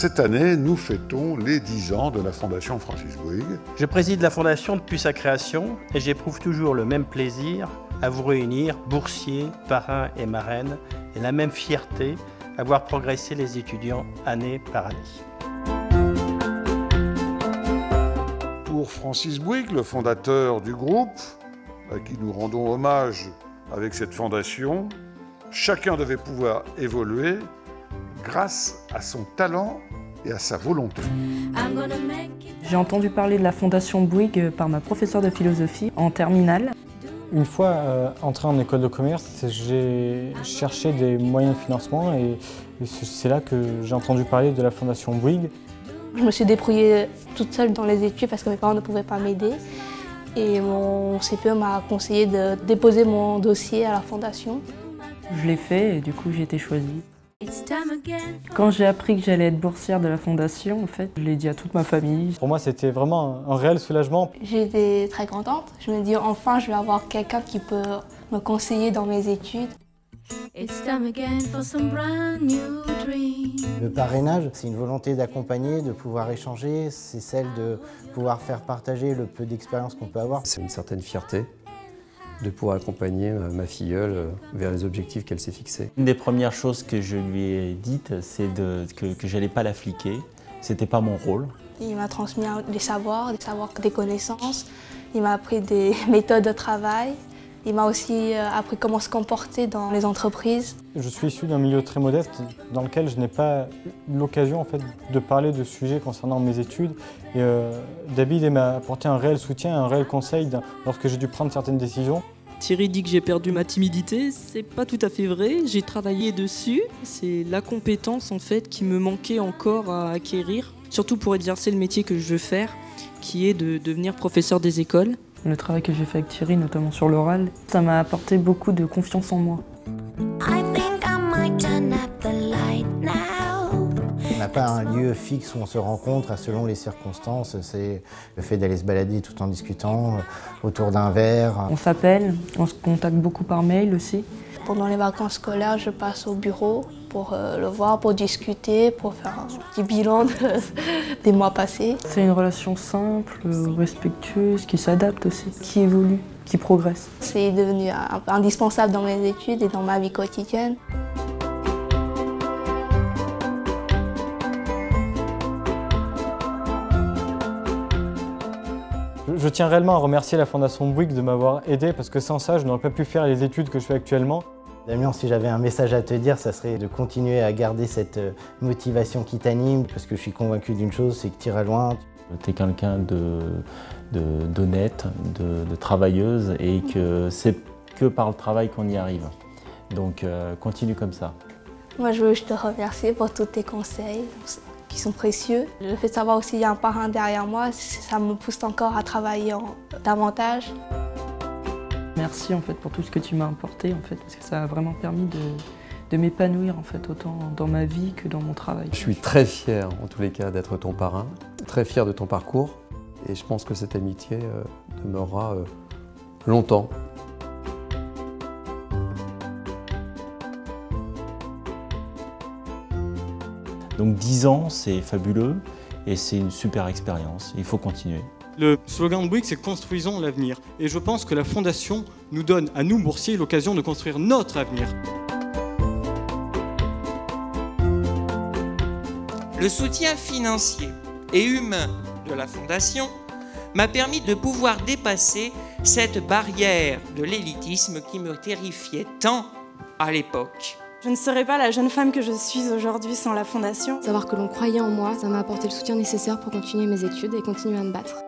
cette année, nous fêtons les 10 ans de la Fondation Francis Bouygues. Je préside la Fondation depuis sa création et j'éprouve toujours le même plaisir à vous réunir, boursiers, parrains et marraines, et la même fierté à voir progresser les étudiants année par année. Pour Francis Bouygues, le fondateur du groupe, à qui nous rendons hommage avec cette fondation, chacun devait pouvoir évoluer grâce à son talent et à sa volonté. J'ai entendu parler de la Fondation Bouygues par ma professeure de philosophie en terminale. Une fois entré en école de commerce, j'ai cherché des moyens de financement et c'est là que j'ai entendu parler de la Fondation Bouygues. Je me suis débrouillée toute seule dans les études parce que mes parents ne pouvaient pas m'aider. Et mon CPE m'a conseillé de déposer mon dossier à la Fondation. Je l'ai fait et du coup j'ai été choisie. Quand j'ai appris que j'allais être boursière de la Fondation, en fait, je l'ai dit à toute ma famille. Pour moi, c'était vraiment un réel soulagement. J'étais très contente. Je me dis, enfin, je vais avoir quelqu'un qui peut me conseiller dans mes études. Le parrainage, c'est une volonté d'accompagner, de pouvoir échanger. C'est celle de pouvoir faire partager le peu d'expérience qu'on peut avoir. C'est une certaine fierté de pouvoir accompagner ma filleule vers les objectifs qu'elle s'est fixés. Une des premières choses que je lui ai dites, c'est que je n'allais pas la fliquer, c'était pas mon rôle. Il m'a transmis des savoirs, des connaissances, il m'a appris des méthodes de travail, il m'a aussi appris comment se comporter dans les entreprises. Je suis issu d'un milieu très modeste dans lequel je n'ai pas eu l'occasion en fait, de parler de sujets concernant mes études. Et David m'a apporté un réel soutien, un réel conseil lorsque j'ai dû prendre certaines décisions. Thierry dit que j'ai perdu ma timidité, c'est pas tout à fait vrai, j'ai travaillé dessus. C'est la compétence en fait, qui me manquait encore à acquérir, surtout pour exercer le métier que je veux faire, qui est de devenir professeur des écoles. Le travail que j'ai fait avec Thierry, notamment sur l'oral, ça m'a apporté beaucoup de confiance en moi. On n'a pas un lieu fixe où on se rencontre selon les circonstances. C'est le fait d'aller se balader tout en discutant, autour d'un verre. On s'appelle, on se contacte beaucoup par mail aussi. Pendant les vacances scolaires, je passe au bureau pour le voir, pour discuter, pour faire un petit bilan des mois passés. C'est une relation simple, respectueuse, qui s'adapte aussi, qui évolue, qui progresse. C'est devenu indispensable dans mes études et dans ma vie quotidienne. Je tiens réellement à remercier la Fondation Bouygues de m'avoir aidé parce que sans ça, je n'aurais pas pu faire les études que je fais actuellement. Damien, si j'avais un message à te dire, ça serait de continuer à garder cette motivation qui t'anime parce que je suis convaincu d'une chose, c'est que tu iras loin. Tu es quelqu'un d'honnête, de travailleuse et que c'est que par le travail qu'on y arrive. Donc continue comme ça. Moi, je veux te remercier pour tous tes conseils qui sont précieux. Le fait de savoir aussi qu'il y a un parrain derrière moi, ça me pousse encore à travailler davantage. Merci en fait pour tout ce que tu m'as apporté en fait, parce que ça a vraiment permis de m'épanouir en fait, autant dans ma vie que dans mon travail. Je suis très fier en tous les cas d'être ton parrain, très fier de ton parcours et je pense que cette amitié demeurera longtemps. Donc 10 ans, c'est fabuleux et c'est une super expérience, il faut continuer. Le slogan de Bouygues, c'est « Construisons l'avenir ». Et je pense que la Fondation nous donne, à nous, boursiers, l'occasion de construire notre avenir. Le soutien financier et humain de la Fondation m'a permis de pouvoir dépasser cette barrière de l'élitisme qui me terrifiait tant à l'époque. Je ne serais pas la jeune femme que je suis aujourd'hui sans la Fondation. Savoir que l'on croyait en moi, ça m'a apporté le soutien nécessaire pour continuer mes études et continuer à me battre.